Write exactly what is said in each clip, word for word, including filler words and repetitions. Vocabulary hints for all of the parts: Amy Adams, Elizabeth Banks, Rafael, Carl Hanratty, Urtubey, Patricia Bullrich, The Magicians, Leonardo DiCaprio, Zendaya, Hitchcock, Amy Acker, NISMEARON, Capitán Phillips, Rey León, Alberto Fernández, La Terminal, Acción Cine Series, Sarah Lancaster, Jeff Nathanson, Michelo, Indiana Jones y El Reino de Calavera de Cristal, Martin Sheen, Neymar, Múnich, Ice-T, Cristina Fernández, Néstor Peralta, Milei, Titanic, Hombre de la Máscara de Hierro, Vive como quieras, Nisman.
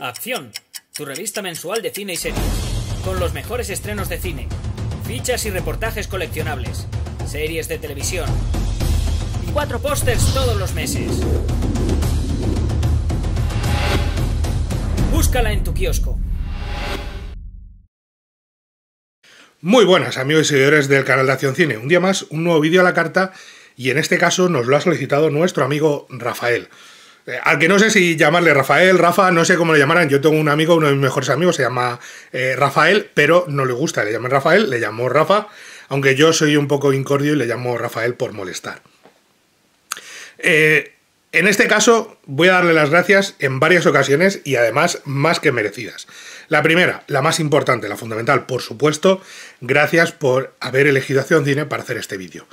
Acción, tu revista mensual de cine y series, con los mejores estrenos de cine, fichas y reportajes coleccionables, series de televisión y cuatro pósters todos los meses. Búscala en tu kiosco. Muy buenas, amigos y seguidores del canal de Acción Cine. Un día más, un nuevo vídeo a la carta, y en este caso nos lo ha solicitado nuestro amigo Rafael. Al que no sé si llamarle Rafael, Rafa, no sé cómo le llamarán. Yo tengo un amigo, uno de mis mejores amigos, se llama eh, Rafael, pero no le gusta, le llaman Rafael, le llamo Rafa, aunque yo soy un poco incordio y le llamo Rafael por molestar. Eh, en este caso voy a darle las gracias en varias ocasiones y además más que merecidas. La primera, la más importante, la fundamental, por supuesto, gracias por haber elegido Acción Cine para hacer este vídeo.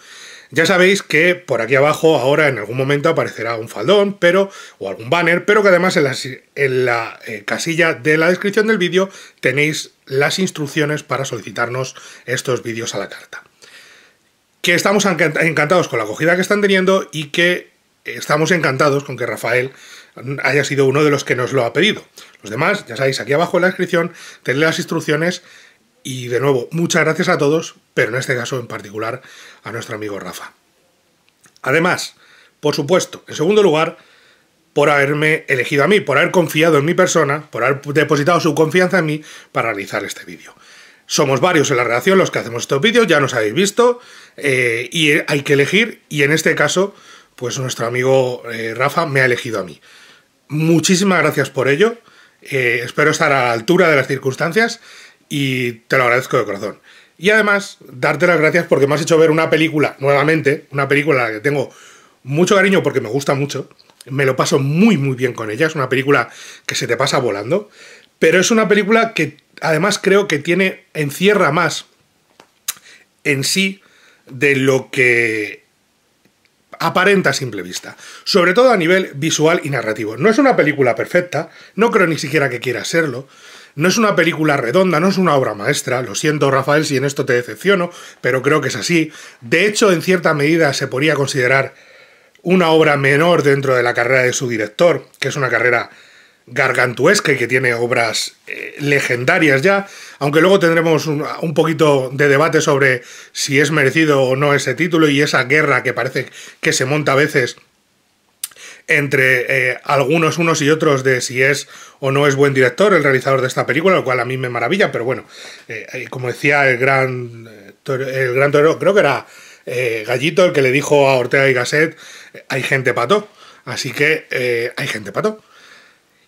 Ya sabéis que por aquí abajo ahora en algún momento aparecerá un faldón pero o algún banner, pero que además en la, en la eh, casilla de la descripción del vídeo tenéis las instrucciones para solicitarnos estos vídeos a la carta. Que estamos encantados con la acogida que están teniendo y que estamos encantados con que Rafael haya sido uno de los que nos lo ha pedido. Los demás, ya sabéis, aquí abajo en la descripción tenéis las instrucciones. Y de nuevo, muchas gracias a todos, pero en este caso en particular a nuestro amigo Rafa. Además, por supuesto, en segundo lugar, por haberme elegido a mí, por haber confiado en mi persona, por haber depositado su confianza en mí para realizar este vídeo. Somos varios en la redacción los que hacemos estos vídeos, ya nos habéis visto, eh, y hay que elegir, y en este caso, pues nuestro amigo eh, Rafa me ha elegido a mí. Muchísimas gracias por ello, eh, espero estar a la altura de las circunstancias, y te lo agradezco de corazón. Y además, darte las gracias porque me has hecho ver una película, nuevamente, una película a la que tengo mucho cariño porque me gusta mucho, me lo paso muy muy bien con ella, es una película que se te pasa volando, pero es una película que además creo que tiene, encierra más en sí de lo que aparenta a simple vista, sobre todo a nivel visual y narrativo. No es una película perfecta, no creo ni siquiera que quiera serlo, no es una película redonda, no es una obra maestra, lo siento Rafael si en esto te decepciono, pero creo que es así. De hecho, en cierta medida se podría considerar una obra menor dentro de la carrera de su director, que es una carrera gargantuesca y que tiene obras eh, legendarias ya, aunque luego tendremos un, un poquito de debate sobre si es merecido o no ese título y esa guerra que parece que se monta a veces entre eh, algunos unos y otros de si es o no es buen director el realizador de esta película, lo cual a mí me maravilla, pero bueno, eh, como decía el gran, el gran torero, creo que era eh, Gallito el que le dijo a Ortega y Gasset, hay gente pato, así que eh, hay gente pato.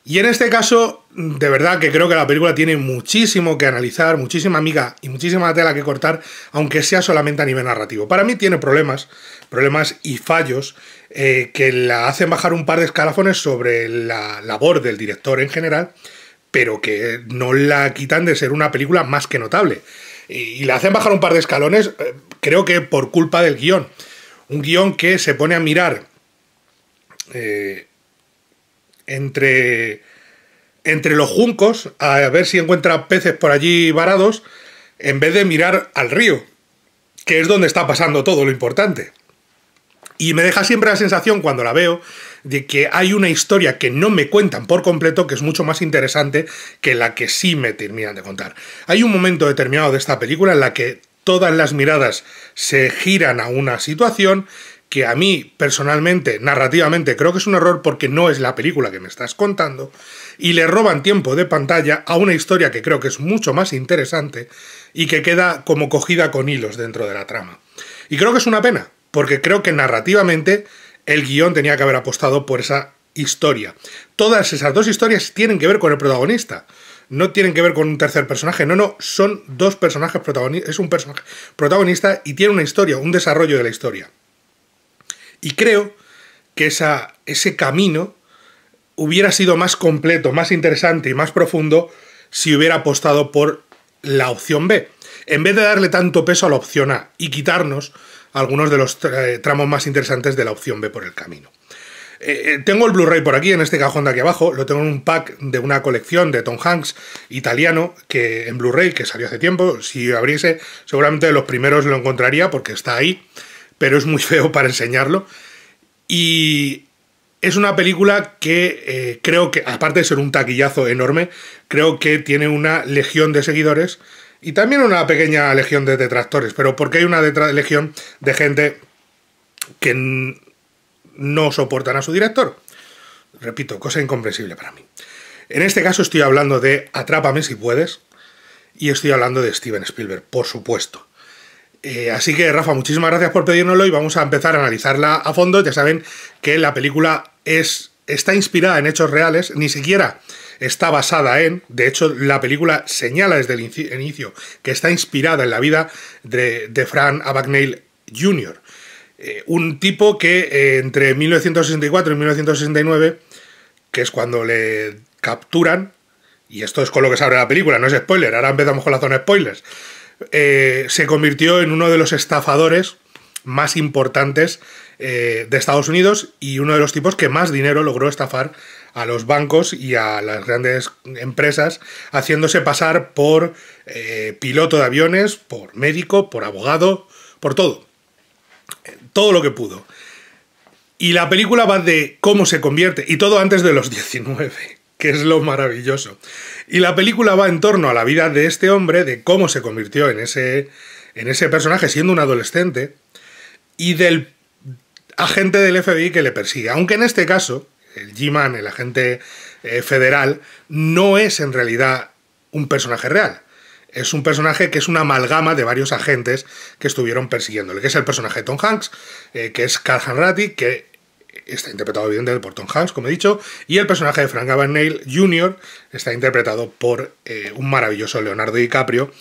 Y en este caso, de verdad que creo que la película tiene muchísimo que analizar, muchísima miga y muchísima tela que cortar, aunque sea solamente a nivel narrativo. Para mí tiene problemas, problemas y fallos eh, que la hacen bajar un par de escalafones sobre la labor del director en general, pero que no la quitan de ser una película más que notable. Y, y la hacen bajar un par de escalones, eh, creo que por culpa del guión. Un guión que se pone a mirar... Eh, Entre, entre los juncos a ver si encuentra peces por allí varados en vez de mirar al río, que es donde está pasando todo lo importante. Y me deja siempre la sensación cuando la veo de que hay una historia que no me cuentan por completo, que es mucho más interesante que la que sí me terminan de contar. Hay un momento determinado de esta película en la que todas las miradas se giran a una situación que a mí, personalmente, narrativamente, creo que es un error porque no es la película que me estás contando, y le roban tiempo de pantalla a una historia que creo que es mucho más interesante y que queda como cogida con hilos dentro de la trama. Y creo que es una pena, porque creo que narrativamente el guión tenía que haber apostado por esa historia. Todas esas dos historias tienen que ver con el protagonista, no tienen que ver con un tercer personaje, no, no, son dos personajes protagonistas, es un personaje protagonista y tiene una historia, un desarrollo de la historia. Y creo que esa, ese camino hubiera sido más completo, más interesante y más profundo si hubiera apostado por la opción B, en vez de darle tanto peso a la opción A y quitarnos algunos de los tramos más interesantes de la opción B por el camino. Eh, tengo el Blu-ray por aquí, en este cajón de aquí abajo, lo tengo en un pack de una colección de Tom Hanks italiano, que en Blu-ray, que salió hace tiempo, si abriese seguramente de los primeros lo encontraría porque está ahí, pero es muy feo para enseñarlo, y Es una película que eh, creo que, aparte de ser un taquillazo enorme, creo que tiene una legión de seguidores y también una pequeña legión de detractores, pero porque hay una legión de gente que no soportan a su director. Repito, cosa incomprensible para mí. En este caso estoy hablando de Atrápame si puedes y estoy hablando de Steven Spielberg, por supuesto. Eh, así que, Rafa, muchísimas gracias por pedírnoslo y vamos a empezar a analizarla a fondo. Ya saben que la película es, está inspirada en hechos reales, ni siquiera está basada en... De hecho, la película señala desde el inicio que está inspirada en la vida de, de Frank Abagnale junior, eh, un tipo que eh, entre mil novecientos sesenta y cuatro y mil novecientos sesenta y nueve, que es cuando le capturan, y esto es con lo que se abre la película, no es spoiler, ahora empezamos con la zona spoilers, Eh, se convirtió en uno de los estafadores más importantes eh, de Estados Unidos y uno de los tipos que más dinero logró estafar a los bancos y a las grandes empresas, haciéndose pasar por eh, piloto de aviones, por médico, por abogado, por todo. Eh, todo lo que pudo. Y la película va de cómo se convierte, y todo antes de los diecinueve. Que es lo maravilloso. Y la película va en torno a la vida de este hombre, de cómo se convirtió en ese, en ese personaje siendo un adolescente, y del agente del F B I que le persigue. Aunque en este caso, el G-Man, el agente eh, federal, no es en realidad un personaje real. Es un personaje que es una amalgama de varios agentes que estuvieron persiguiéndole, que es el personaje de Tom Hanks, eh, que es Carl Hanratty, que... está interpretado evidentemente por Tom Hanks, como he dicho, y el personaje de Frank Abagnale junior está interpretado por eh, un maravilloso Leonardo DiCaprio,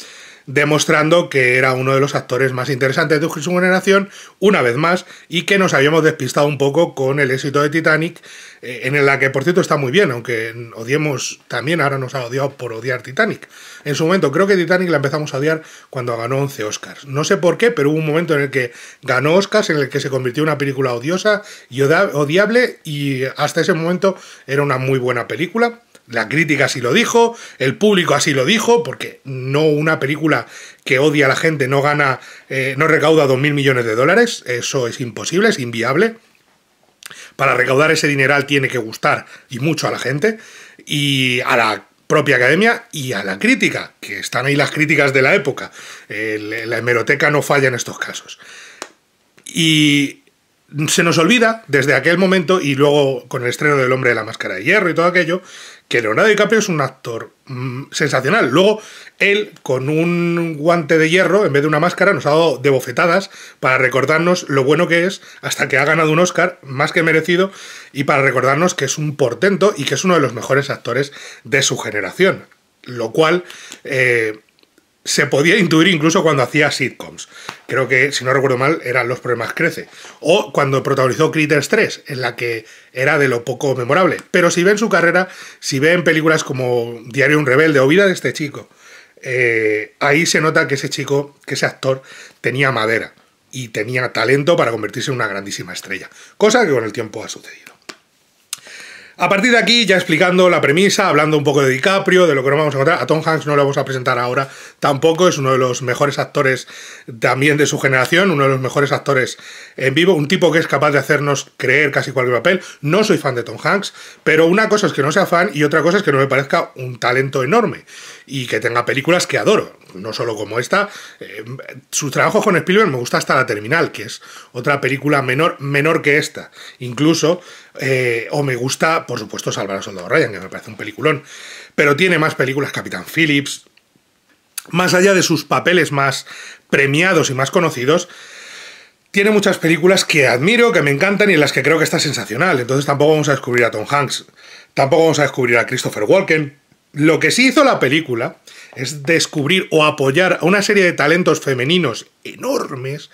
demostrando que era uno de los actores más interesantes de su generación, una vez más, y que nos habíamos despistado un poco con el éxito de Titanic, eh, en la que, por cierto, está muy bien, aunque odiemos también, ahora nos ha odiado por odiar Titanic. En su momento, creo que Titanic la empezamos a odiar cuando ganó once Oscars. No sé por qué, pero hubo un momento en el que ganó Oscars, en el que se convirtió en una película odiosa y odiable, y hasta ese momento era una muy buena película. La crítica así lo dijo, el público así lo dijo, porque no una película que odia a la gente no gana, eh, no recauda dos mil millones de dólares, eso es imposible, es inviable. Para recaudar ese dineral tiene que gustar y mucho a la gente, y a la propia academia y a la crítica, que están ahí las críticas de la época. Eh, la hemeroteca no falla en estos casos. Y... se nos olvida desde aquel momento y luego con el estreno del Hombre de la Máscara de Hierro y todo aquello, que Leonardo DiCaprio es un actor mmm, sensacional. Luego él, con un guante de hierro en vez de una máscara, nos ha dado de bofetadas para recordarnos lo bueno que es, hasta que ha ganado un Oscar más que merecido, y para recordarnos que es un portento y que es uno de los mejores actores de su generación, lo cual... Eh, se podía intuir incluso cuando hacía sitcoms. Creo que, si no recuerdo mal, eran Los Problemas Crece. O cuando protagonizó Critters tres, en la que era de lo poco memorable. Pero si ven su carrera, si ven películas como Diario de un Rebelde o Vida de este chico, eh, ahí se nota que ese chico, que ese actor, tenía madera y tenía talento para convertirse en una grandísima estrella. Cosa que con el tiempo ha sucedido. A partir de aquí, ya explicando la premisa, hablando un poco de DiCaprio, de lo que nos vamos a encontrar, a Tom Hanks no lo vamos a presentar ahora tampoco, es uno de los mejores actores también de su generación, uno de los mejores actores en vivo, un tipo que es capaz de hacernos creer casi cualquier papel. No soy fan de Tom Hanks, pero una cosa es que no sea fan y otra cosa es que no me parezca un talento enorme y que tenga películas que adoro, no solo como esta. Eh, sus trabajos con Spielberg me gusta hasta La Terminal, que es otra película menor, menor que esta, incluso... Eh, o me gusta, por supuesto, Salvar al Soldado Ryan, que me parece un peliculón, pero tiene más películas, Capitán Phillips. Más allá de sus papeles más premiados y más conocidos, tiene muchas películas que admiro, que me encantan y en las que creo que está sensacional. Entonces tampoco vamos a descubrir a Tom Hanks, tampoco vamos a descubrir a Christopher Walken. Lo que sí hizo la película es descubrir o apoyar a una serie de talentos femeninos enormes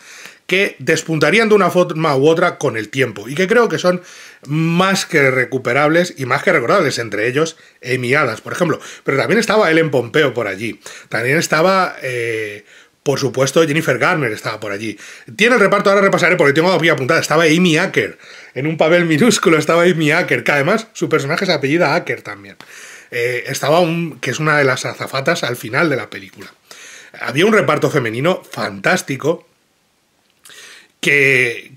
que despuntarían de una forma u otra con el tiempo, y que creo que son más que recuperables y más que recordables, entre ellos Amy Adams, por ejemplo. Pero también estaba Ellen Pompeo por allí, también estaba, eh, por supuesto, Jennifer Garner estaba por allí. Tiene el reparto, ahora repasaré porque tengo aquí apuntada, estaba Amy Acker, en un papel minúsculo estaba Amy Acker, que además su personaje se apellida Acker también. Eh, estaba un, que es una de las azafatas al final de la película. Había un reparto femenino fantástico, Que,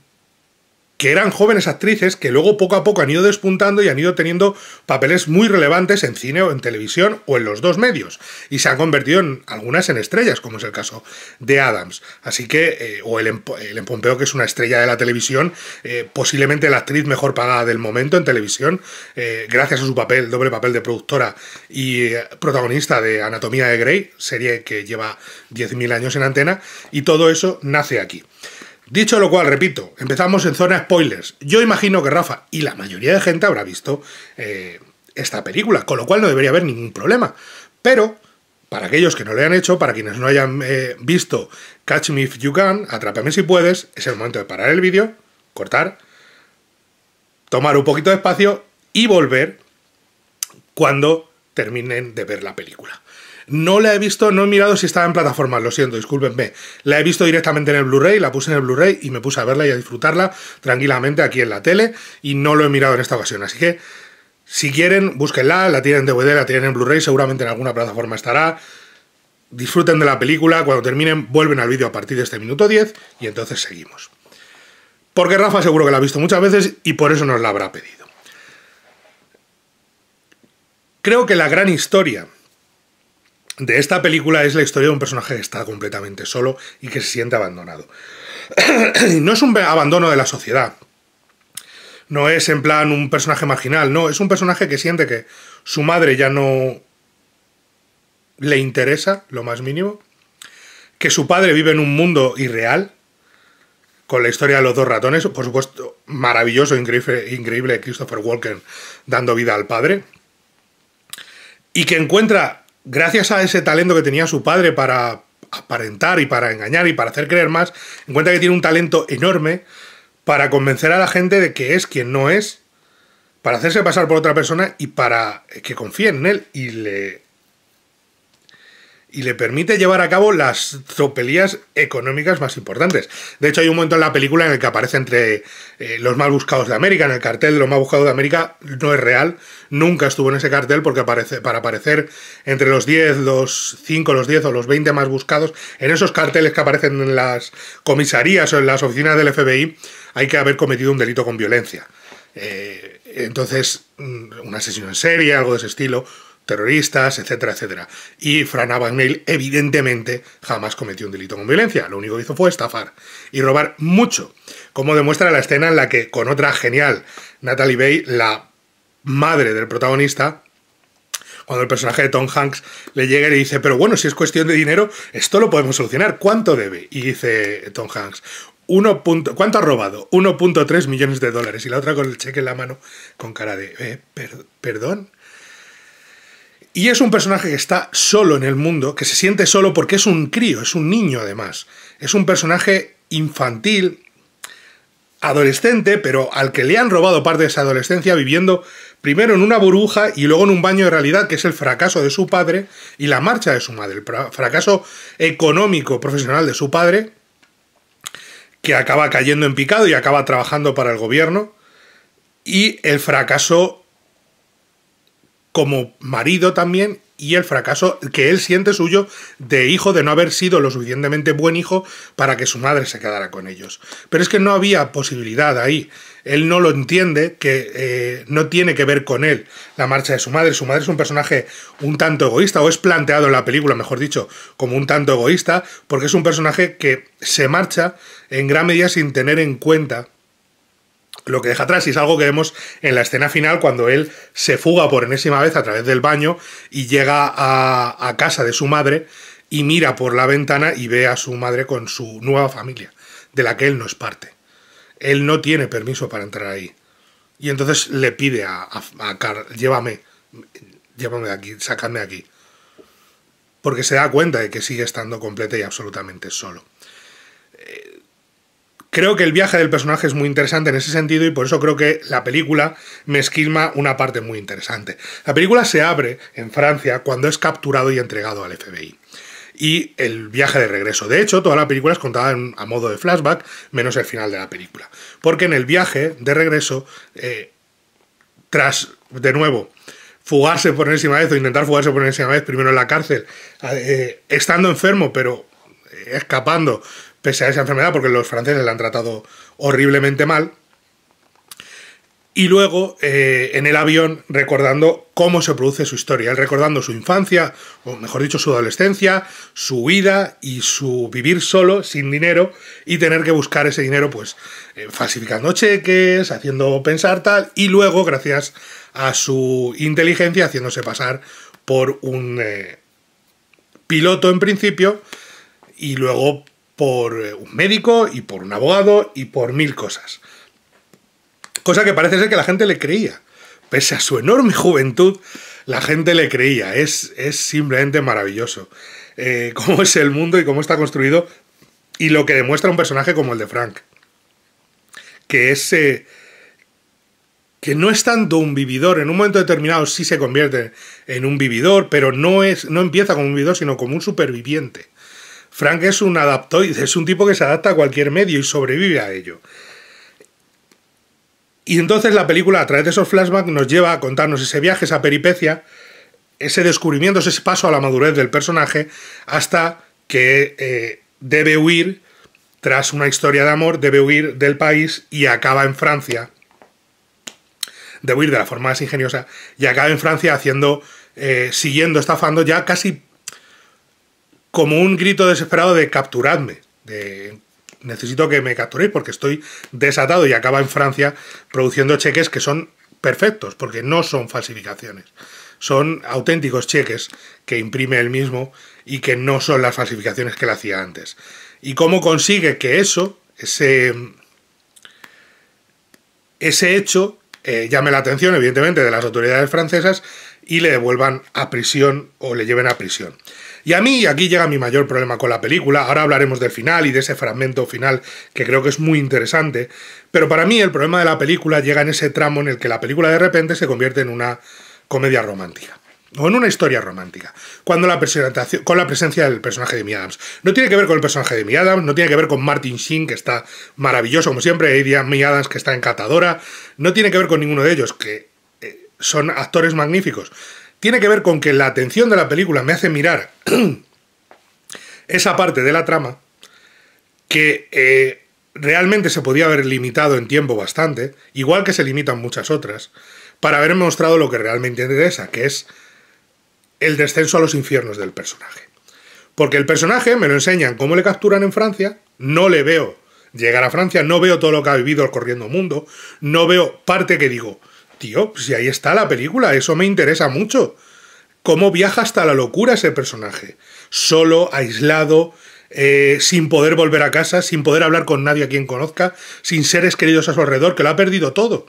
que eran jóvenes actrices que luego poco a poco han ido despuntando y han ido teniendo papeles muy relevantes en cine o en televisión o en los dos medios, y se han convertido en algunas en estrellas, como es el caso de Adams. Así que, eh, o Ellen, Ellen Pompeo, que es una estrella de la televisión, eh, posiblemente la actriz mejor pagada del momento en televisión, eh, gracias a su papel, doble papel de productora y eh, protagonista de Anatomía de Grey, serie que lleva diez mil años en antena, y todo eso nace aquí. Dicho lo cual, repito, empezamos en zona spoilers. Yo imagino que Rafa y la mayoría de gente habrá visto eh, esta película, con lo cual no debería haber ningún problema. Pero, para aquellos que no lo hayan hecho, para quienes no hayan eh, visto Catch Me If You Can, Atrápame Si Puedes, es el momento de parar el vídeo, cortar, tomar un poquito de espacio y volver cuando terminen de ver la película. No la he visto, no he mirado si estaba en plataformas, lo siento, discúlpenme. La he visto directamente en el Blu-ray, la puse en el Blu-ray y me puse a verla y a disfrutarla tranquilamente aquí en la tele, y no lo he mirado en esta ocasión. Así que, si quieren, búsquenla, la tienen en D V D, la tienen en Blu-ray, seguramente en alguna plataforma estará. Disfruten de la película, cuando terminen vuelven al vídeo a partir de este minuto diez y entonces seguimos. Porque Rafa seguro que la ha visto muchas veces y por eso nos la habrá pedido. Creo que la gran historia de esta película es la historia de un personaje que está completamente solo y que se siente abandonado. No es un abandono de la sociedad, no es en plan un personaje marginal, no, es un personaje que siente que su madre ya no le interesa lo más mínimo, que su padre vive en un mundo irreal, con la historia de los dos ratones, por supuesto, maravilloso, increíble, increíble Christopher Walken dando vida al padre, y que encuentra, gracias a ese talento que tenía su padre para aparentar y para engañar y para hacer creer más, encuentra que tiene un talento enorme para convencer a la gente de que es quien no es, para hacerse pasar por otra persona y para que confíen en él, y le, y le permite llevar a cabo las tropelías económicas más importantes. De hecho, hay un momento en la película en el que aparece entre eh, los más buscados de América, en el cartel de los más buscados de América. No es real, nunca estuvo en ese cartel, porque aparece, para aparecer entre los diez, los cinco, los diez o los veinte más buscados, en esos carteles que aparecen en las comisarías o en las oficinas del F B I, hay que haber cometido un delito con violencia. Eh, entonces, un asesino en serie, algo de ese estilo, terroristas, etcétera, etcétera. Y Frank Abagnale, evidentemente, jamás cometió un delito con violencia. Lo único que hizo fue estafar y robar mucho, como demuestra la escena en la que, con otra genial, Natalie Bay, la madre del protagonista, cuando el personaje de Tom Hanks le llega y le dice: pero bueno, si es cuestión de dinero, esto lo podemos solucionar, ¿cuánto debe? Y dice Tom Hanks: Uno punto, ¿cuánto ha robado? uno punto tres millones de dólares. Y la otra con el cheque en la mano, con cara de eh, per, ¿perdón? Y es un personaje que está solo en el mundo, que se siente solo porque es un crío, es un niño además. Es un personaje infantil, adolescente, pero al que le han robado parte de esa adolescencia, viviendo primero en una burbuja y luego en un baño de realidad, que es el fracaso de su padre y la marcha de su madre. El fracaso económico, profesional de su padre, que acaba cayendo en picado y acaba trabajando para el gobierno, y el fracaso como marido también, y el fracaso que él siente suyo de hijo, de no haber sido lo suficientemente buen hijo para que su madre se quedara con ellos. Pero es que no había posibilidad ahí. Él no lo entiende, que eh, no tiene que ver con él la marcha de su madre. Su madre es un personaje un tanto egoísta, o es planteado en la película, mejor dicho, como un tanto egoísta, porque es un personaje que se marcha en gran medida sin tener en cuenta lo que deja atrás, y es algo que vemos en la escena final cuando él se fuga por enésima vez a través del baño y llega a, a casa de su madre y mira por la ventana y ve a su madre con su nueva familia, de la que él no es parte. Él no tiene permiso para entrar ahí. Y entonces le pide a, a, a Carl: llévame, llévame de aquí, sacadme de aquí. Porque se da cuenta de que sigue estando completa y absolutamente solo. Eh, Creo que el viaje del personaje es muy interesante en ese sentido, y por eso creo que la película me esquilma una parte muy interesante. La película se abre en Francia cuando es capturado y entregado al F B I, y el viaje de regreso. De hecho, toda la película es contada en, a modo de flashback, menos el final de la película. Porque en el viaje de regreso, eh, tras, de nuevo, fugarse por enésima vez, o intentar fugarse por enésima vez, primero en la cárcel, eh, estando enfermo, pero escapando, pese a esa enfermedad, porque los franceses la han tratado horriblemente mal, Y luego, eh, en el avión, recordando cómo se produce su historia. Él recordando su infancia, o mejor dicho, su adolescencia, su vida y su vivir solo, sin dinero, y tener que buscar ese dinero, pues, eh, falsificando cheques, haciendo pensar tal, y luego, gracias a su inteligencia, haciéndose pasar por un eh, piloto en principio, y luego por eh, un médico, y por un abogado, y por mil cosas. Cosa que parece ser que la gente le creía. Pese a su enorme juventud, la gente le creía. Es, es simplemente maravilloso. Eh, cómo es el mundo y cómo está construido. Y lo que demuestra un personaje como el de Frank. Que es... Eh, que no es tanto un vividor. En un momento determinado sí se convierte en un vividor, pero no, es, no empieza como un vividor, sino como un superviviente. Frank es un adaptoide. Es un tipo que se adapta a cualquier medio y sobrevive a ello. Y entonces la película, a través de esos flashbacks, nos lleva a contarnos ese viaje, esa peripecia, ese descubrimiento, ese paso a la madurez del personaje, hasta que eh, debe huir, tras una historia de amor, debe huir del país y acaba en Francia. Debe huir de la forma más ingeniosa y acaba en Francia haciendo, eh, siguiendo, estafando, ya casi como un grito desesperado de capturadme, de... necesito que me capturéis porque estoy desatado, y acaba en Francia produciendo cheques que son perfectos, porque no son falsificaciones. Son auténticos cheques que imprime él mismo y que no son las falsificaciones que él hacía antes. Y cómo consigue que eso, ese, ese hecho, eh, llame la atención, evidentemente, de las autoridades francesas y le devuelvan a prisión o le lleven a prisión. Y a mí, aquí llega mi mayor problema con la película. Ahora hablaremos del final y de ese fragmento final que creo que es muy interesante, pero para mí el problema de la película llega en ese tramo en el que la película de repente se convierte en una comedia romántica, o en una historia romántica, cuando la presentación, con la presencia del personaje de Amy Adams. No tiene que ver con el personaje de Amy Adams, no tiene que ver con Martin Sheen, que está maravilloso como siempre, y Amy Adams, que está encantadora, no tiene que ver con ninguno de ellos, que eh, son actores magníficos. Tiene que ver con que la atención de la película me hace mirar esa parte de la trama que eh, realmente se podía haber limitado en tiempo bastante, igual que se limitan muchas otras, para haber mostrado lo que realmente interesa, que es el descenso a los infiernos del personaje. Porque el personaje, me lo enseñan, cómo le capturan en Francia, no le veo llegar a Francia, no veo todo lo que ha vivido recorriendo el mundo, no veo parte que digo... Tío, si ahí está la película, eso me interesa mucho. Cómo viaja hasta la locura ese personaje. Solo, aislado, eh, sin poder volver a casa, sin poder hablar con nadie a quien conozca, sin seres queridos a su alrededor, que lo ha perdido todo.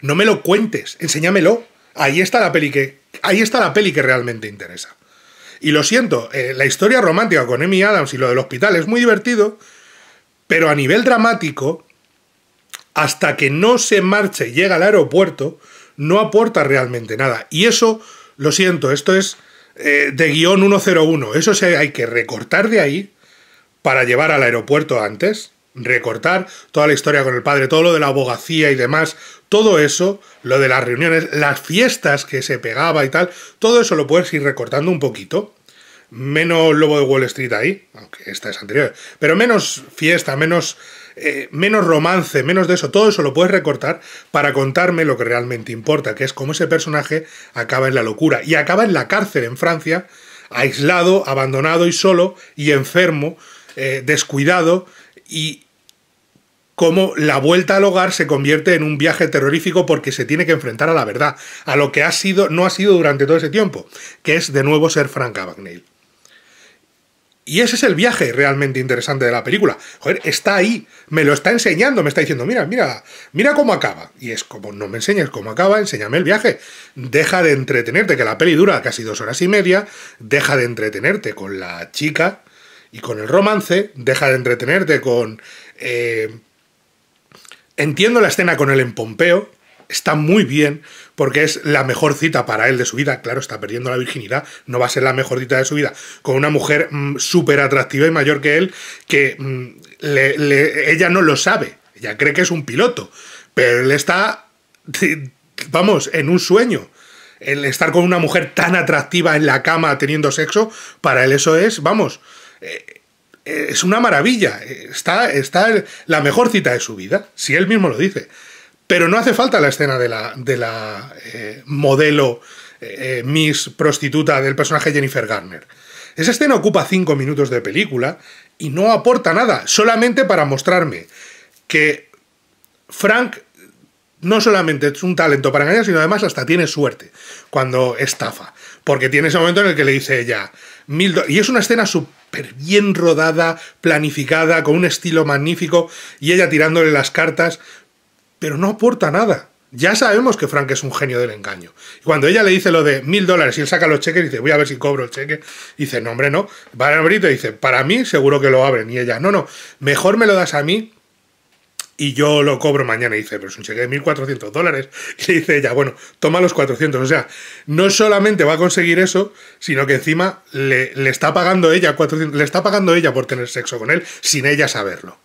No me lo cuentes, enséñamelo. Ahí está la peli que, ahí está la peli que realmente interesa. Y lo siento, eh, la historia romántica con Amy Adams y lo del hospital es muy divertido, pero a nivel dramático... hasta que no se marcha y llega al aeropuerto, no aporta realmente nada. Y eso, lo siento, esto es eh, de guión uno cero uno. Eso se hay que recortar de ahí para llevar al aeropuerto antes, recortar toda la historia con el padre, todo lo de la abogacía y demás, todo eso, lo de las reuniones, las fiestas que se pegaba y tal, todo eso lo puedes ir recortando un poquito. Menos Lobo de Wall Street ahí, aunque esta es anterior, pero menos fiesta, menos... Eh, menos romance, menos de eso, todo eso lo puedes recortar para contarme lo que realmente importa, que es cómo ese personaje acaba en la locura, y acaba en la cárcel en Francia, aislado, abandonado y solo, y enfermo, eh, descuidado, y cómo la vuelta al hogar se convierte en un viaje terrorífico porque se tiene que enfrentar a la verdad, a lo que ha sido, no ha sido durante todo ese tiempo, que es de nuevo ser Frank Abagnale. Y ese es el viaje realmente interesante de la película. Joder, está ahí, me lo está enseñando, me está diciendo, mira, mira, mira cómo acaba. Y es como, no me enseñes cómo acaba, enséñame el viaje. Deja de entretenerte, que la peli dura casi dos horas y media, deja de entretenerte con la chica y con el romance, deja de entretenerte con... Eh... Entiendo la escena con Ellen Pompeo, está muy bien, porque es la mejor cita para él de su vida. Claro, está perdiendo la virginidad, no va a ser la mejor cita de su vida, con una mujer mmm, súper atractiva y mayor que él, que mmm, le, le, ella no lo sabe, ella cree que es un piloto, pero él está, vamos, en un sueño. El estar con una mujer tan atractiva en la cama teniendo sexo, para él eso es, vamos, eh, es una maravilla, está, está el, la mejor cita de su vida, si él mismo lo dice. Pero no hace falta la escena de la, de la eh, modelo eh, Miss prostituta del personaje Jennifer Garner. Esa escena ocupa cinco minutos de película y no aporta nada, solamente para mostrarme que Frank no solamente es un talento para engañar, sino además hasta tiene suerte cuando estafa. Porque tiene ese momento en el que le dice ella... Y es una escena súper bien rodada, planificada, con un estilo magnífico, y ella tirándole las cartas, pero no aporta nada. Ya sabemos que Frank es un genio del engaño. Y cuando ella le dice lo de mil dólares y él saca los cheques, dice, voy a ver si cobro el cheque. Y dice, no, hombre, no. Van a abrir y dice, para mí seguro que lo abren. Y ella, no, no, mejor me lo das a mí y yo lo cobro mañana. Y dice, pero es un cheque de mil cuatrocientos dólares. Y le dice ella, bueno, toma los cuatrocientos. O sea, no solamente va a conseguir eso, sino que encima le, le está pagando ella cuatrocientos, le está pagando ella por tener sexo con él sin ella saberlo.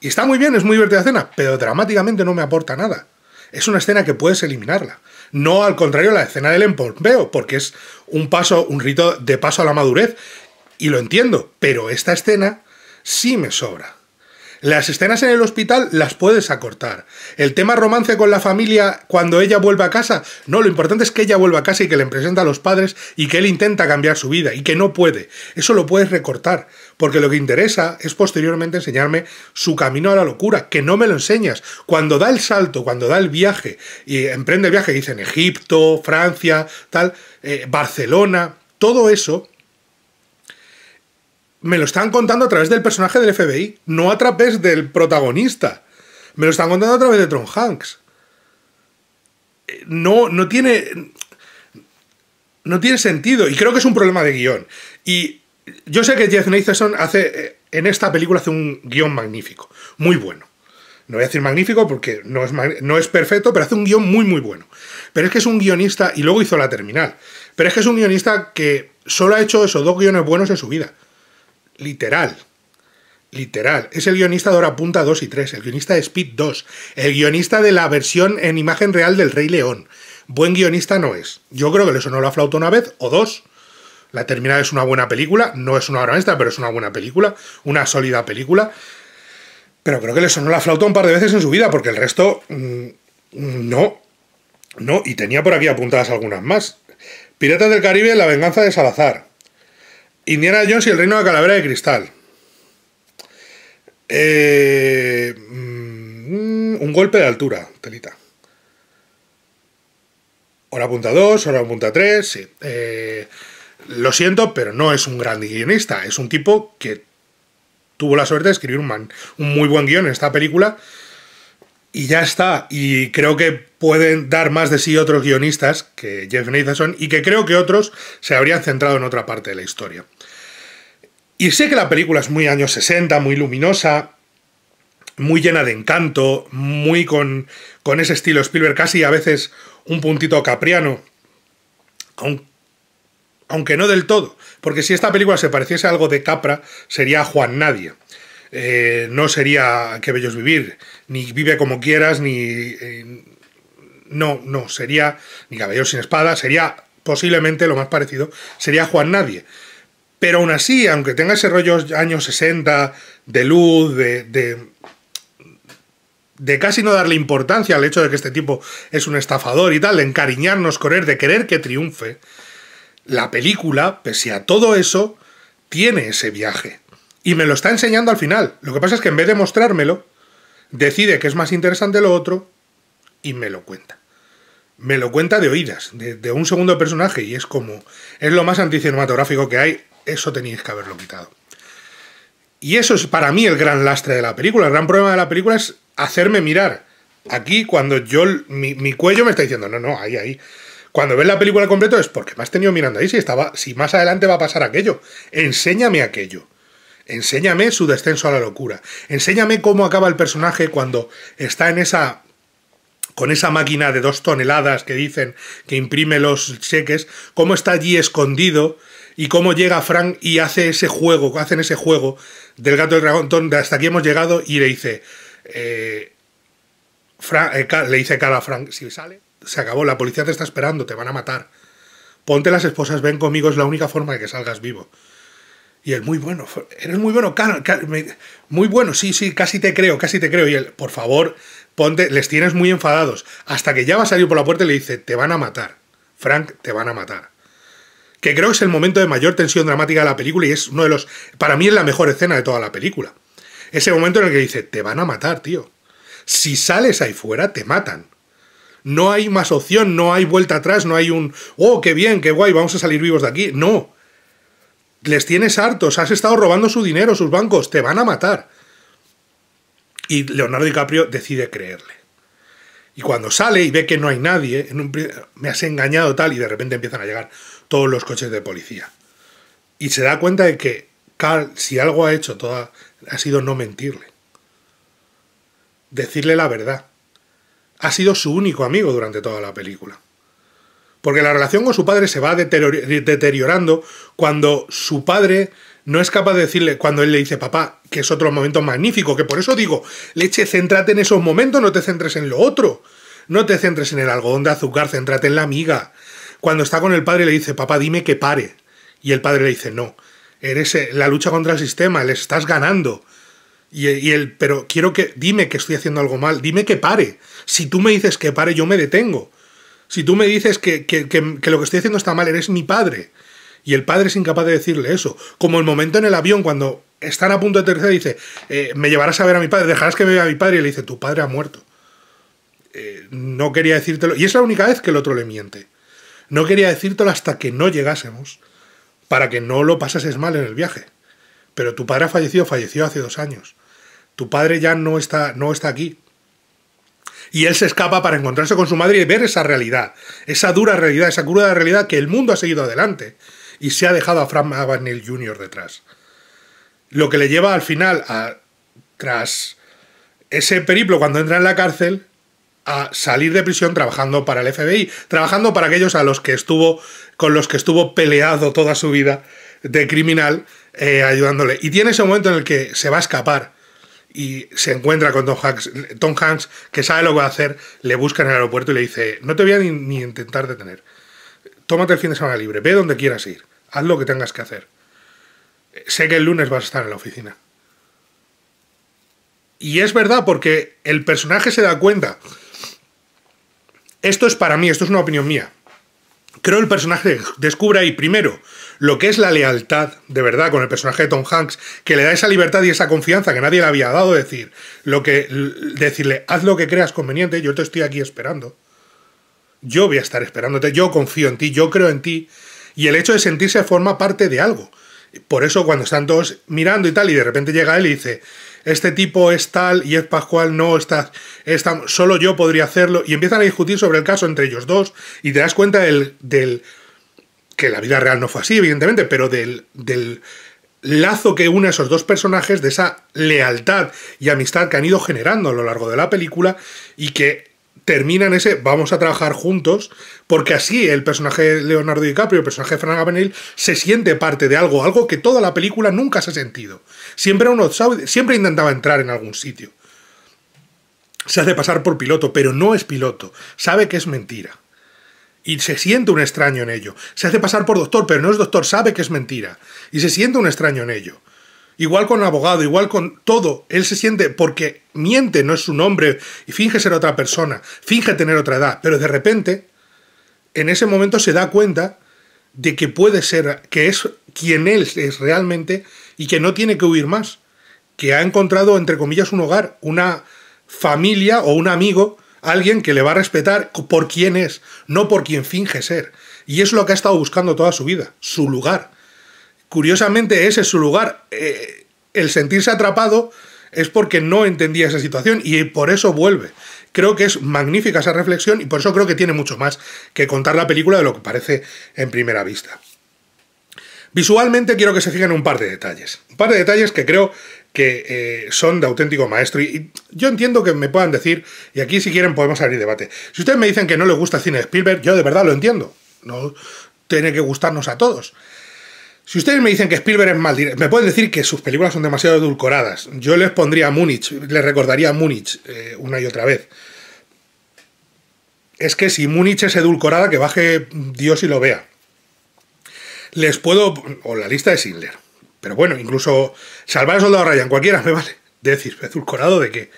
Y está muy bien, es muy divertida la escena, pero dramáticamente no me aporta nada. Es una escena que puedes eliminarla. No, al contrario, la escena de Ellen Pompeo, porque es un paso, un rito de paso a la madurez. Y lo entiendo, pero esta escena sí me sobra. Las escenas en el hospital las puedes acortar. El tema romance con la familia cuando ella vuelve a casa, no, lo importante es que ella vuelva a casa y que le presenta a los padres y que él intenta cambiar su vida y que no puede. Eso lo puedes recortar, porque lo que interesa es posteriormente enseñarme su camino a la locura, que no me lo enseñas. Cuando da el salto, cuando da el viaje, y emprende el viaje, dicen Egipto, Francia, tal, eh, Barcelona, todo eso... Me lo están contando a través del personaje del F B I, no a través del protagonista. Me lo están contando a través de Tom Hanks. No, no tiene... No tiene sentido. Y creo que es un problema de guión. Y yo sé que Jeff Nathanson hace... En esta película hace un guión magnífico. Muy bueno. No voy a decir magnífico porque no es, no es perfecto, pero hace un guión muy, muy bueno. Pero es que es un guionista... Y luego hizo La Terminal. Pero es que es un guionista que solo ha hecho esos dos guiones buenos en su vida. Literal, literal. Es el guionista de Hora Punta dos y tres, el guionista de Speed dos, el guionista de la versión en imagen real del Rey León. Buen guionista no es. Yo creo que le sonó la flauta una vez o dos. La Terminal es una buena película, no es una obra maestra, pero es una buena película, una sólida película. Pero creo que le sonó la flauta un par de veces en su vida, porque el resto mmm, no, no. Y tenía por aquí apuntadas algunas más. Piratas del Caribe, La venganza de Salazar. Indiana Jones y el reino de Calavera de Cristal. Eh, mm, un golpe de altura, telita. Hora punta dos, Hora punta tres, sí. Eh, lo siento, pero no es un gran guionista. Es un tipo que tuvo la suerte de escribir un, man, un muy buen guión en esta película. Y ya está. Y creo que pueden dar más de sí otros guionistas que Jeff Nathanson y que creo que otros se habrían centrado en otra parte de la historia. Y sé que la película es muy años sesenta, muy luminosa, muy llena de encanto, muy con, con ese estilo Spielberg, casi a veces un puntito capriano, aun, aunque no del todo. Porque si esta película se pareciese a algo de Capra, sería Juan Nadie. Eh, no sería Qué bello es vivir, ni Vive como quieras, ni... Eh, no, no, sería... Ni Caballeros sin espada, sería posiblemente lo más parecido, sería Juan Nadie. Pero aún así, aunque tenga ese rollo años sesenta, de luz, de... de, de casi no darle importancia al hecho de que este tipo es un estafador y tal, de encariñarnos con él, de querer que triunfe, la película, pese a todo eso, tiene ese viaje. Y me lo está enseñando al final. Lo que pasa es que en vez de mostrármelo, decide que es más interesante lo otro y me lo cuenta. Me lo cuenta de oídas, de, de un segundo personaje, y es como... Es lo más anticinematográfico que hay, eso teníais que haberlo quitado. Y eso es para mí el gran lastre de la película. El gran problema de la película es hacerme mirar. Aquí, cuando yo... Mi, mi cuello me está diciendo, no, no, ahí, ahí. Cuando ves la película completa es porque me has tenido mirando ahí, si, estaba, si más adelante va a pasar aquello. Enséñame aquello. Enséñame su descenso a la locura. Enséñame cómo acaba el personaje cuando está en esa... con esa máquina de dos toneladas que dicen que imprime los cheques, cómo está allí escondido y cómo llega Frank y hace ese juego, hacen ese juego del gato del dragón, de hasta aquí hemos llegado, y le dice... Eh, Frank, eh, le dice cara a Frank, si sale, se acabó, la policía te está esperando, te van a matar. Ponte las esposas, ven conmigo, es la única forma de que salgas vivo. Y él, muy bueno, eres muy bueno, muy bueno, sí, sí, casi te creo, casi te creo. Y él, por favor, ponte, les tienes muy enfadados, hasta que ya va a salir por la puerta y le dice, te van a matar, Frank, te van a matar. Que creo que es el momento de mayor tensión dramática de la película y es uno de los... Para mí es la mejor escena de toda la película. Ese momento en el que dice, te van a matar, tío. Si sales ahí fuera, te matan. No hay más opción, no hay vuelta atrás, no hay un... Oh, qué bien, qué guay, vamos a salir vivos de aquí. No. Les tienes hartos, has estado robando su dinero, sus bancos, te van a matar. Y Leonardo DiCaprio decide creerle. Y cuando sale y ve que no hay nadie, en un... me has engañado tal, y de repente empiezan a llegar todos los coches de policía. Y se da cuenta de que Carl, si algo ha hecho, toda, ha sido no mentirle. Decirle la verdad. Ha sido su único amigo durante toda la película. Porque la relación con su padre se va deteriorando cuando su padre no es capaz de decirle, cuando él le dice, papá, que es otro momento magnífico, que por eso digo, leche, céntrate en esos momentos, no te centres en lo otro. No te centres en el algodón de azúcar, céntrate en la amiga. Cuando está con el padre le dice, papá, dime que pare. Y el padre le dice, no, eres la lucha contra el sistema, le estás ganando. Y, y él, pero quiero que, dime que estoy haciendo algo mal, dime que pare. Si tú me dices que pare, yo me detengo. Si tú me dices que, que, que, que lo que estoy haciendo está mal, eres mi padre. Y el padre es incapaz de decirle eso. Como el momento en el avión, cuando están a punto de aterrizar, dice, eh, me llevarás a ver a mi padre, dejarás que me vea a mi padre. Y le dice, tu padre ha muerto. Eh, no quería decírtelo. Y es la única vez que el otro le miente. No quería decírtelo hasta que no llegásemos, para que no lo pasases mal en el viaje. Pero tu padre ha fallecido, falleció hace dos años. Tu padre ya no está, no está aquí. Y él se escapa para encontrarse con su madre y ver esa realidad, esa dura realidad, esa cruda realidad que el mundo ha seguido adelante y se ha dejado a Frank Abagnale junior detrás. Lo que le lleva al final, a, tras ese periplo cuando entra en la cárcel, a salir de prisión trabajando para el F B I, trabajando para aquellos a los que estuvo, con los que estuvo peleado toda su vida de criminal, eh, ayudándole. Y tiene ese momento en el que se va a escapar y se encuentra con Tom Hanks, Tom Hanks, que sabe lo que va a hacer, le busca en el aeropuerto y le dice, no te voy a ni, ni intentar detener, tómate el fin de semana libre, ve donde quieras ir, haz lo que tengas que hacer. Sé que el lunes vas a estar en la oficina. Y es verdad, porque el personaje se da cuenta. Esto es para mí, esto es una opinión mía. Creo el personaje descubre ahí primero lo que es la lealtad, de verdad, con el personaje de Tom Hanks, que le da esa libertad y esa confianza que nadie le había dado, decir, lo que, decirle, haz lo que creas conveniente, yo te estoy aquí esperando. Yo voy a estar esperándote, yo confío en ti, yo creo en ti. Y el hecho de sentirse forma parte de algo. Por eso cuando están todos mirando y tal, y de repente llega él y dice, este tipo es tal y es Pascual, no, está, está, solo yo podría hacerlo. Y empiezan a discutir sobre el caso entre ellos dos y te das cuenta del, del que la vida real no fue así, evidentemente, pero del, del lazo que une a esos dos personajes, de esa lealtad y amistad que han ido generando a lo largo de la película y que terminan ese vamos a trabajar juntos, porque así el personaje de Leonardo DiCaprio, el personaje de Frank Abagnale, se siente parte de algo, algo que toda la película nunca se ha sentido. Siempre, uno, siempre intentaba entrar en algún sitio. Se hace pasar por piloto, pero no es piloto. Sabe que es mentira. Y se siente un extraño en ello. Se hace pasar por doctor, pero no es doctor, sabe que es mentira. Y se siente un extraño en ello. Igual con abogado, igual con todo. Él se siente porque miente, no es su nombre, y finge ser otra persona, finge tener otra edad. Pero de repente, en ese momento se da cuenta de que puede ser, que es quien él es realmente y que no tiene que huir más. Que ha encontrado, entre comillas, un hogar, una familia o un amigo, alguien que le va a respetar por quien es, no por quien finge ser. Y es lo que ha estado buscando toda su vida, su lugar. Curiosamente, ese es su lugar. Eh, el sentirse atrapado es porque no entendía esa situación y por eso vuelve. Creo que es magnífica esa reflexión y por eso creo que tiene mucho más que contar la película de lo que parece en primera vista. Visualmente quiero que se fijen en un par de detalles. Un par de detalles que creo que eh, son de auténtico maestro. Y, y yo entiendo que me puedan decir, y aquí si quieren podemos abrir debate. Si ustedes me dicen que no les gusta el cine de Spielberg, yo de verdad lo entiendo. No tiene que gustarnos a todos. Si ustedes me dicen que Spielberg es mal director, me pueden decir que sus películas son demasiado edulcoradas. Yo les pondría Múnich, les recordaría Múnich eh, una y otra vez. Es que si Múnich es edulcorada, que baje Dios y lo vea. Les puedo... o La Lista de Schindler. Pero bueno, incluso Salvar al Soldado Ryan, cualquiera me vale. Decir, edulcorado de qué.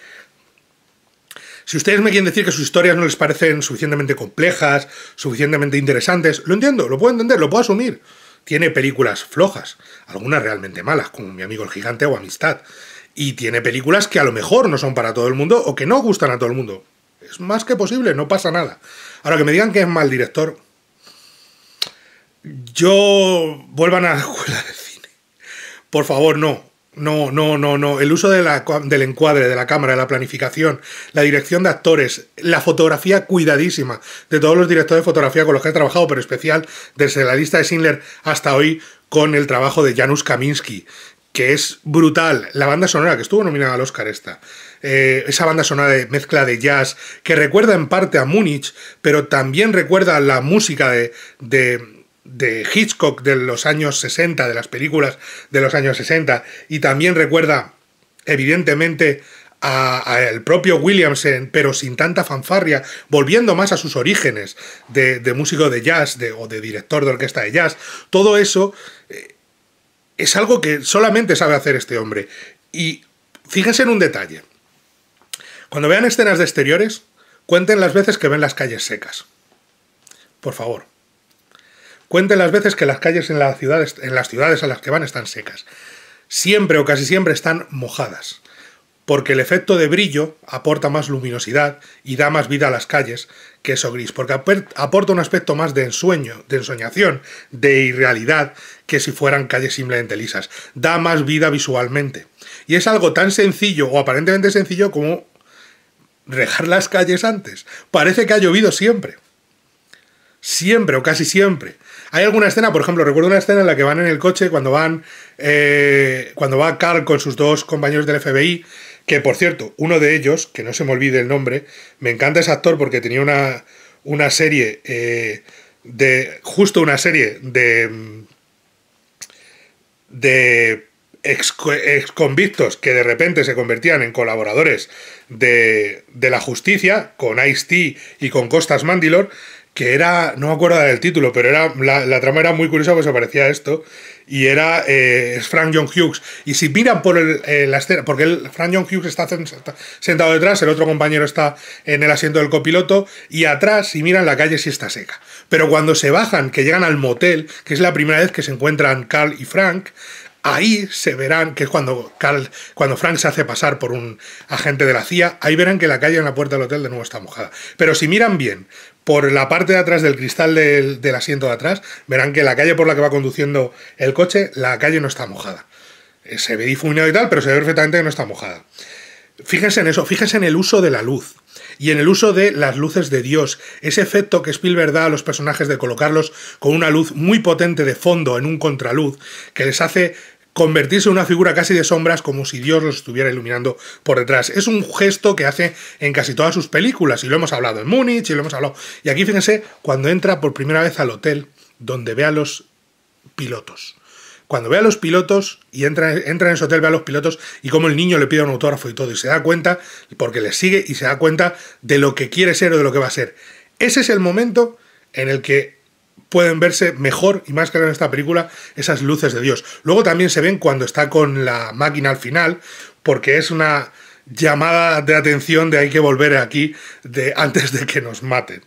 Si ustedes me quieren decir que sus historias no les parecen suficientemente complejas, suficientemente interesantes, lo entiendo, lo puedo entender, lo puedo asumir. Tiene películas flojas, algunas realmente malas, como Mi amigo el gigante o Amistad. Y tiene películas que a lo mejor no son para todo el mundo o que no gustan a todo el mundo. Es más que posible, no pasa nada. Ahora, que me digan que es mal director... Yo... Vuelvan a la escuela de cine. Por favor, no. No, no, no, no. El uso de la, del encuadre, de la cámara, de la planificación, la dirección de actores, la fotografía cuidadísima de todos los directores de fotografía con los que he trabajado, pero especial desde La lista de Schindler hasta hoy con el trabajo de Janusz Kaminski, que es brutal. La banda sonora, que estuvo nominada al Oscar esta. Eh, esa banda sonora de mezcla de jazz, que recuerda en parte a Múnich, pero también recuerda la música de... de de Hitchcock de los años sesenta, de las películas de los años sesenta, y también recuerda evidentemente al propio Williamson, pero sin tanta fanfarria, volviendo más a sus orígenes de, de músico de jazz de, o de director de orquesta de jazz. Todo eso eh, es algo que solamente sabe hacer este hombre. Y fíjense en un detalle: cuando vean escenas de exteriores, cuenten las veces que ven las calles secas, por favor. Cuenten las veces que las calles en las ciudades, en las ciudades a las que van están secas. Siempre o casi siempre están mojadas, porque el efecto de brillo aporta más luminosidad y da más vida a las calles que eso gris, porque aporta un aspecto más de ensueño, de ensoñación, de irrealidad, que si fueran calles simplemente lisas. Da más vida visualmente. Y es algo tan sencillo, o aparentemente sencillo, como regar las calles antes. Parece que ha llovido siempre. Siempre o casi siempre. Hay alguna escena, por ejemplo, recuerdo una escena en la que van en el coche cuando van eh, cuando va Carl con sus dos compañeros del F B I, que por cierto, uno de ellos, que no se me olvide el nombre, me encanta ese actor porque tenía una, una serie eh, de, justo una serie de de ex, ex convictos que de repente se convertían en colaboradores de, de la justicia, con Ice-T y con Costas Mandylor, que era, no me acuerdo del título, pero era la, la trama era muy curiosa, pues aparecía esto, y era eh, Frank John Hughes. Y si miran por el, eh, la escena, porque el, Frank John Hughes está sentado detrás, el otro compañero está en el asiento del copiloto, y atrás, si miran, la calle sí está seca. Pero cuando se bajan, que llegan al motel, que es la primera vez que se encuentran Carl y Frank, ahí se verán, que es cuando, Carl, cuando Frank se hace pasar por un agente de la C I A, ahí verán que la calle en la puerta del hotel de nuevo está mojada. Pero si miran bien, por la parte de atrás del cristal del, del asiento de atrás, verán que la calle por la que va conduciendo el coche, la calle no está mojada. Se ve difuminado y tal, pero se ve perfectamente que no está mojada. Fíjense en eso, fíjense en el uso de la luz y en el uso de las luces de Dios. Ese efecto que Spielberg da a los personajes de colocarlos con una luz muy potente de fondo, en un contraluz, que les hace convertirse en una figura casi de sombras, como si Dios los estuviera iluminando por detrás. Es un gesto que hace en casi todas sus películas, y lo hemos hablado en Múnich, y lo hemos hablado... Y aquí fíjense, cuando entra por primera vez al hotel, donde ve a los pilotos. Cuando ve a los pilotos, y entra, entra en ese hotel, ve a los pilotos, y como el niño le pide un autógrafo y todo, y se da cuenta, porque le sigue, y se da cuenta de lo que quiere ser o de lo que va a ser. Ese es el momento en el que pueden verse mejor y más claro en esta película esas luces de Dios. Luego también se ven cuando está con la máquina al final, porque es una llamada de atención de hay que volver aquí de antes de que nos maten,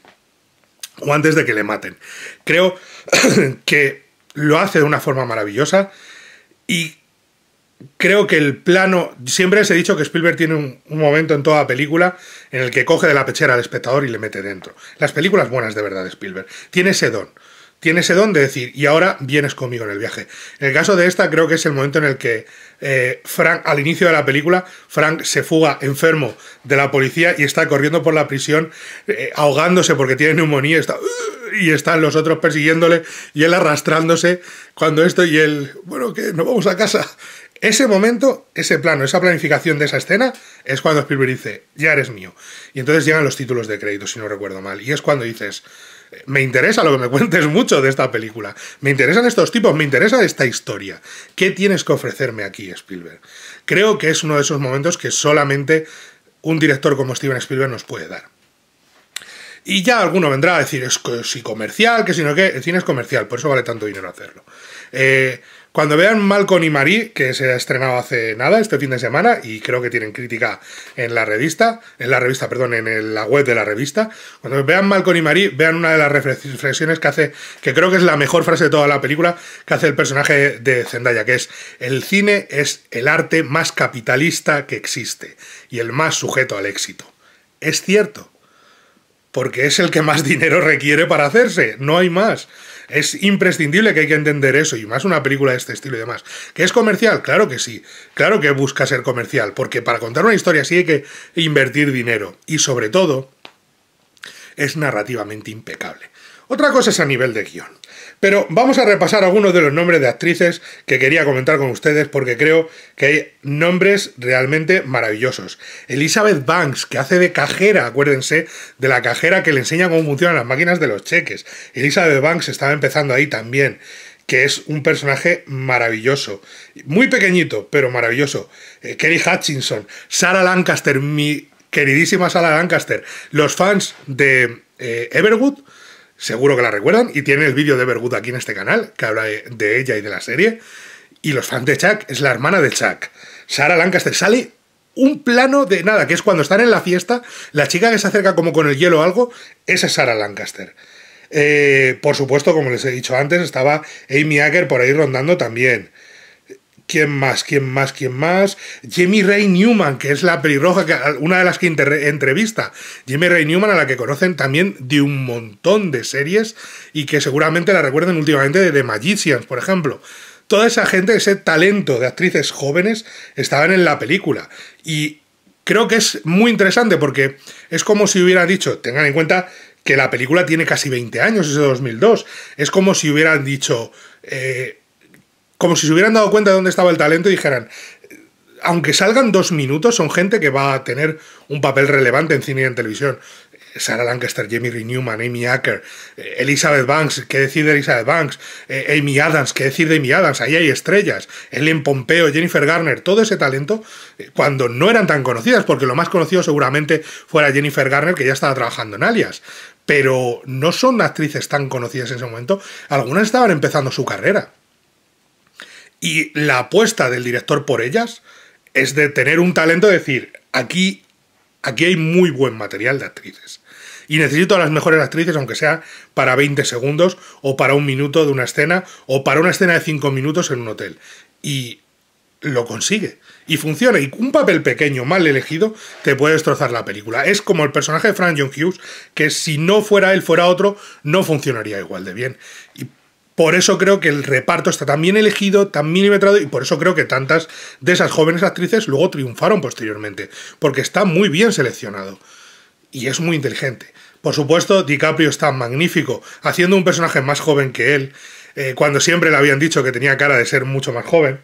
o antes de que le maten. Creo que lo hace de una forma maravillosa, y creo que el plano... Siempre les he dicho que Spielberg tiene un, un momento en toda película en el que coge de la pechera al espectador y le mete dentro. Las películas buenas de verdad de Spielberg. Tiene ese don. Tiene ese don de decir, y ahora vienes conmigo en el viaje. En el caso de esta, creo que es el momento en el que eh, Frank, al inicio de la película, Frank se fuga enfermo de la policía y está corriendo por la prisión, eh, ahogándose porque tiene neumonía, está, uh, y están los otros persiguiéndole, y él arrastrándose cuando esto, y él, bueno, que nos vamos a casa. Ese momento, ese plano, esa planificación de esa escena, es cuando Spielberg dice, ya eres mío. Y entonces llegan los títulos de crédito, si no recuerdo mal. Y es cuando dices, me interesa lo que me cuentes mucho de esta película. Me interesan estos tipos, me interesa esta historia. ¿Qué tienes que ofrecerme aquí, Spielberg? Creo que es uno de esos momentos que solamente un director como Steven Spielberg nos puede dar. Y ya alguno vendrá a decir, es que si comercial, que si no qué, el cine es comercial, por eso vale tanto dinero hacerlo. Eh, cuando vean Malcolm y Marie, que se ha estrenado hace nada, este fin de semana, y creo que tienen crítica en la revista, en la revista, perdón, en el, la web de la revista, cuando vean Malcolm y Marie, vean una de las reflexiones que hace, que creo que es la mejor frase de toda la película, que hace el personaje de Zendaya, que es, el cine es el arte más capitalista que existe, y el más sujeto al éxito. Es cierto, porque es el que más dinero requiere para hacerse, no hay más. Es imprescindible que hay que entender eso, y más una película de este estilo y demás. ¿Que es comercial? Claro que sí. Claro que busca ser comercial, porque para contar una historia sí hay que invertir dinero. Y sobre todo, es narrativamente impecable. Otra cosa es a nivel de guión. Pero vamos a repasar algunos de los nombres de actrices que quería comentar con ustedes, porque creo que hay nombres realmente maravillosos. Elizabeth Banks, que hace de cajera, acuérdense, de la cajera que le enseña cómo funcionan las máquinas de los cheques. Elizabeth Banks estaba empezando ahí también, que es un personaje maravilloso. Muy pequeñito, pero maravilloso. Eh, Kerry Hutchinson, Sarah Lancaster, mi queridísima Sarah Lancaster. Los fans de eh, Everwood, seguro que la recuerdan, y tienen el vídeo de Everwood aquí en este canal, que habla de ella y de la serie. Y los fans de Chuck, es la hermana de Chuck. Sarah Lancaster, sale un plano de nada, que es cuando están en la fiesta, la chica que se acerca como con el hielo o algo, esa es Sarah Lancaster. Eh, por supuesto, como les he dicho antes, estaba Amy Acker por ahí rondando también. ¿Quién más? ¿Quién más? ¿Quién más? Jamie Ray Newman, que es la pelirroja, que, una de las que entrevista. Jamie Ray Newman, a la que conocen también de un montón de series y que seguramente la recuerden últimamente de The Magicians, por ejemplo. Toda esa gente, ese talento de actrices jóvenes, estaban en la película. Y creo que es muy interesante porque es como si hubiera dicho, tengan en cuenta que la película tiene casi veinte años, es de dos mil dos. Es como si hubieran dicho... Eh, como si se hubieran dado cuenta de dónde estaba el talento y dijeran, aunque salgan dos minutos, son gente que va a tener un papel relevante en cine y en televisión. Sarah Lancaster, Jamie Lee Newman, Amy Acker, Elizabeth Banks, ¿qué decir de Elizabeth Banks? Eh, Amy Adams, ¿qué decir de Amy Adams? Ahí hay estrellas. Ellen Pompeo, Jennifer Garner, todo ese talento, cuando no eran tan conocidas, porque lo más conocido seguramente fuera Jennifer Garner, que ya estaba trabajando en Alias. Pero no son actrices tan conocidas en ese momento. Algunas estaban empezando su carrera. Y la apuesta del director por ellas es de tener un talento, de decir, aquí, aquí hay muy buen material de actrices. Y necesito a las mejores actrices, aunque sea para veinte segundos, o para un minuto de una escena, o para una escena de cinco minutos en un hotel. Y lo consigue. Y funciona. Y un papel pequeño, mal elegido, te puede destrozar la película. Es como el personaje de Frank John Hughes, que si no fuera él, fuera otro, no funcionaría igual de bien. Y por eso creo que el reparto está tan bien elegido, tan milimetrado, y por eso creo que tantas de esas jóvenes actrices luego triunfaron posteriormente, porque está muy bien seleccionado y es muy inteligente. Por supuesto, DiCaprio está magnífico, haciendo un personaje más joven que él, eh, cuando siempre le habían dicho que tenía cara de ser mucho más joven.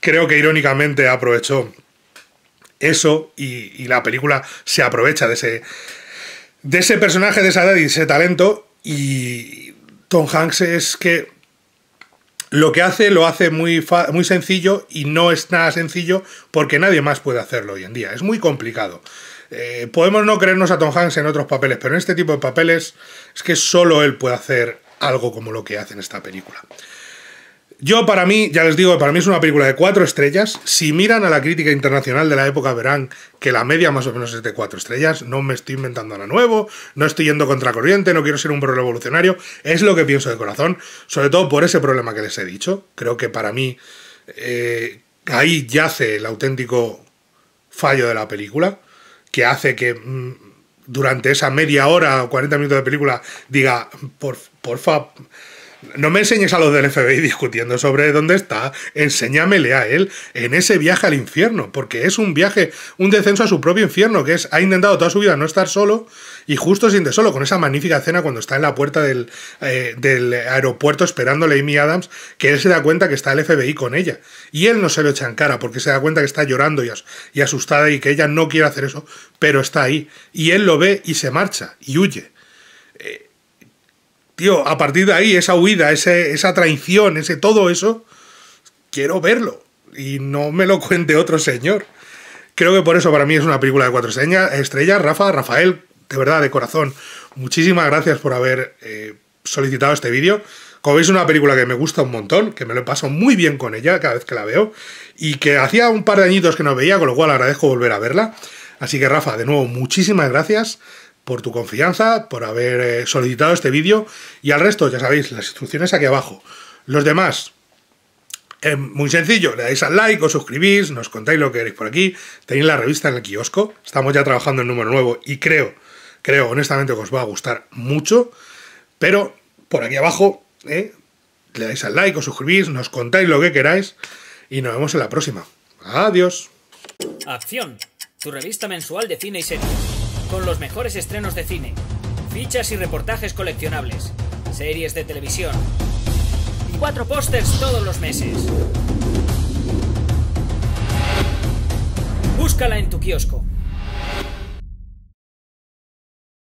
Creo que irónicamente aprovechó eso y, y la película se aprovecha de ese, de ese personaje, de esa edad y de ese talento. Y Tom Hanks es que lo que hace, lo hace muy, muy sencillo, y no es nada sencillo porque nadie más puede hacerlo hoy en día. Es muy complicado. Eh, podemos no creernos a Tom Hanks en otros papeles, pero en este tipo de papeles es que solo él puede hacer algo como lo que hace en esta película. Yo, para mí, ya les digo, para mí es una película de cuatro estrellas. Si miran a la crítica internacional de la época, verán que la media más o menos es de cuatro estrellas. No me estoy inventando nada nuevo, no estoy yendo contracorriente, no quiero ser un revolucionario. Es lo que pienso de corazón, sobre todo por ese problema que les he dicho. Creo que para mí eh, ahí yace el auténtico fallo de la película, que hace que mmm, durante esa media hora o cuarenta minutos de película diga, por, porfa... no me enseñes a los del F B I discutiendo sobre dónde está, enséñamele a él en ese viaje al infierno, porque es un viaje, un descenso a su propio infierno, que es, ha intentado toda su vida no estar solo, y justo siente solo, con esa magnífica escena cuando está en la puerta del, eh, del aeropuerto esperándole Amy Adams, que él se da cuenta que está el F B I con ella, y él no se lo echa en cara, porque se da cuenta que está llorando y, as, y asustada, y que ella no quiere hacer eso, pero está ahí, y él lo ve y se marcha, y huye. Eh, Tío, a partir de ahí, esa huida, ese, esa traición, ese todo eso, quiero verlo. Y no me lo cuente otro señor. Creo que por eso para mí es una película de cuatro estrellas. Rafa, Rafael, de verdad, de corazón, muchísimas gracias por haber eh, solicitado este vídeo. Como veis, es una película que me gusta un montón, que me lo he pasado muy bien con ella cada vez que la veo, y que hacía un par de añitos que no veía, con lo cual agradezco volver a verla. Así que, Rafa, de nuevo, muchísimas gracias por tu confianza, por haber eh, solicitado este vídeo, y al resto, ya sabéis, las instrucciones aquí abajo. Los demás, eh, muy sencillo, le dais al like, os suscribís, nos contáis lo que queréis por aquí, tenéis la revista en el kiosco, estamos ya trabajando en número nuevo y creo, creo honestamente que os va a gustar mucho, pero por aquí abajo eh, le dais al like, os suscribís, nos contáis lo que queráis y nos vemos en la próxima. Adiós. Acción, tu revista mensual de cine y series, con los mejores estrenos de cine, fichas y reportajes coleccionables, series de televisión, cuatro pósters todos los meses. Búscala en tu kiosco.